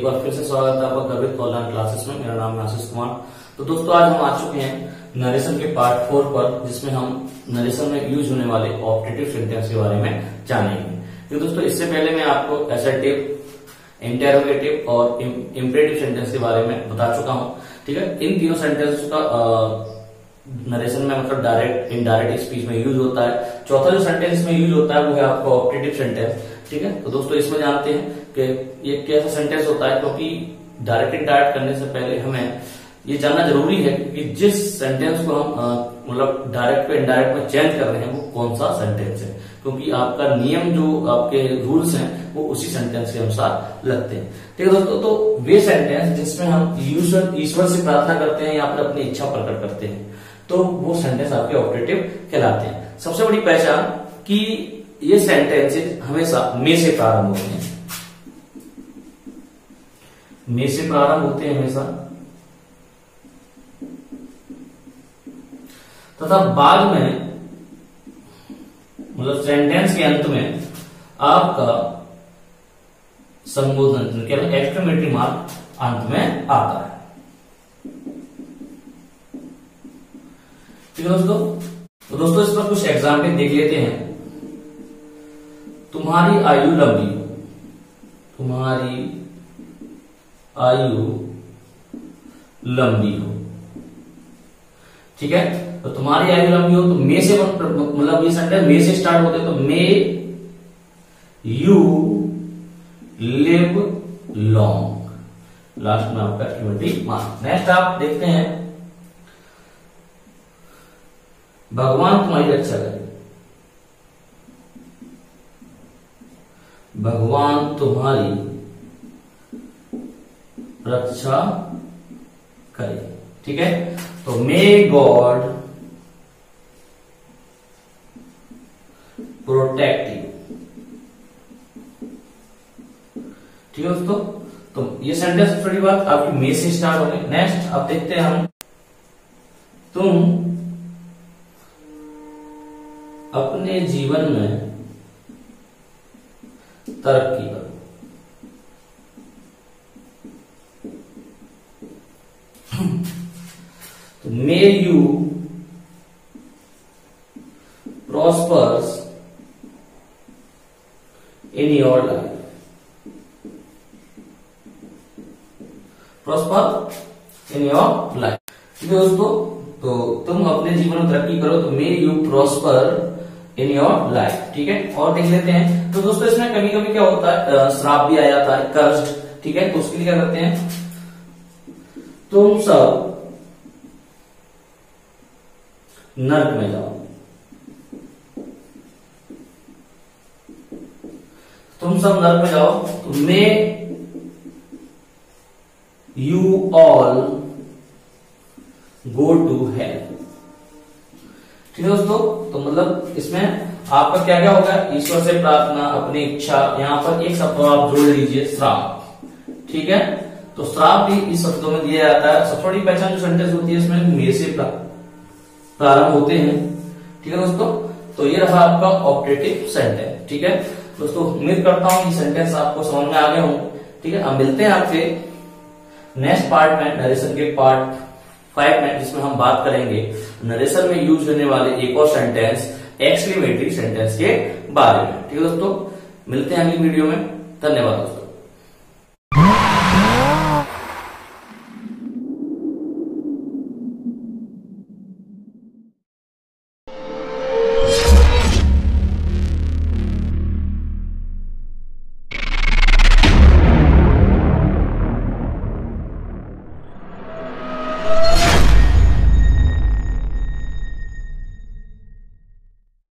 एक बार फिर से स्वागत है आपका गर्वित ऑनलाइन क्लासेस में। मेरा नाम है आशीष कुमार। तो दोस्तों आज हम आ चुके हैं नरेशन के पार्ट 4 पर, जिसमें हम नरेशन में यूज होने वाले ऑपरेटिव सेंटेंस के बारे में जानेंगे। तो दोस्तों इससे पहले मैं आपको असर्टिव, इंटरोगेटिव और इंपेरेटिव सेंटेंस के बारे में बता चुका हूँ, ठीक है। इन तीनों सेंटेंस का नरेशन में मतलब डायरेक्ट इनडायरेक्ट स्पीच में यूज होता है। चौथा जो सेंटेंस में यूज होता है वो है आपका ऑपरेटिव सेंटेंस, ठीक है। तो दोस्तों इसमें जानते हैं कि ये कैसा सेंटेंस होता है, क्योंकि डायरेक्ट इंडायरेक्ट करने से पहले हमें ये जानना जरूरी है कि जिस सेंटेंस को हम मतलब डायरेक्ट पे इनडायरेक्ट में चेंज कर रहे हैं वो कौन सा सेंटेंस है, क्योंकि आपका नियम जो आपके रूल्स हैं वो उसी सेंटेंस के अनुसार लगते हैं, ठीक है दोस्तों। तो वे सेंटेंस जिसमें हम ईश्वर से प्रार्थना करते हैं या फिर अपनी इच्छा प्रकट करते हैं, तो वो सेंटेंस आपके ऑपरेटिव कहलाते हैं। सबसे बड़ी पहचान कि ये सेंटेंसेस हमेशा में से प्रारंभ होते हैं, में से प्रारंभ होते हैं हमेशा, तथा बाद में मतलब सेंटेंस के अंत में आपका संबोधन एक्सक्लेमेटरी मार्क अंत में आता है, ठीक है दोस्तों। तो दोस्तों इस पर कुछ एग्जाम्पल देख लेते हैं। तुम्हारी आयु लंबी, तुम्हारी आयु लंबी हो, ठीक है। तो तुम्हारी आयु लंबी हो तो मे से मतलब ये सेंटेंस मे से स्टार्ट होते हैं, तो may you live long, last में आपका एक्सक्लेमेटरी मार्क। नेक्स्ट आप देखते हैं भगवान तुम्हारी रक्षा करे, भगवान तुम्हारी रक्षा करे, ठीक है। तो मे गॉड प्रोटेक्ट यू, ठीक है दोस्तों। तो ये सेंटेंस थोड़ी बात आपकी मे से स्टार्ट हो गई। नेक्स्ट आप देखते हैं हम तुम अपने जीवन में तरक्की करो, तो may you prospers in your life, prosper in your life, ठीक है दोस्तों। तो तुम अपने जीवन में तरक्की करो, तो may you prosper in your life, ठीक है। और देख लेते हैं तो दोस्तों इसमें कभी कभी क्या होता है, श्राप भी आ जाता है, कर्ज, ठीक है। तो उसके लिए क्या करते हैं, तुम सब नर्क में जाओ, तुम सब नर्क में जाओ, तो may you all go to hell, ठीक है दोस्तों। तो मतलब इसमें आपका क्या क्या होगा, ईश्वर से प्रार्थना, अपनी इच्छा, यहाँ पर एक शब्द आप जोड़ लीजिए श्राप, ठीक है। तो श्राप भी इस शब्दों में दिया जाता है। सबसे बड़ी पहचान जो सेंटेंस होती है इसमें मे से प्रारंभ होते हैं, ठीक है दोस्तों। तो ये रहा आपका ऑपरेटिव सेंटेंस, ठीक है दोस्तों। उम्मीद करता हूँ सेंटेंस आपको समझ में आ गए हों, ठीक है। अब मिलते हैं आपसे नेक्स्ट पार्ट में, नरेशन के पार्ट 5 में, जिसमें हम बात करेंगे नरेशन में यूज होने वाले एक और सेंटेंस एक्सक्लेमेटरी सेंटेंस के बारे में, ठीक है दोस्तों। मिलते हैं अगली वीडियो में। धन्यवाद दोस्तों।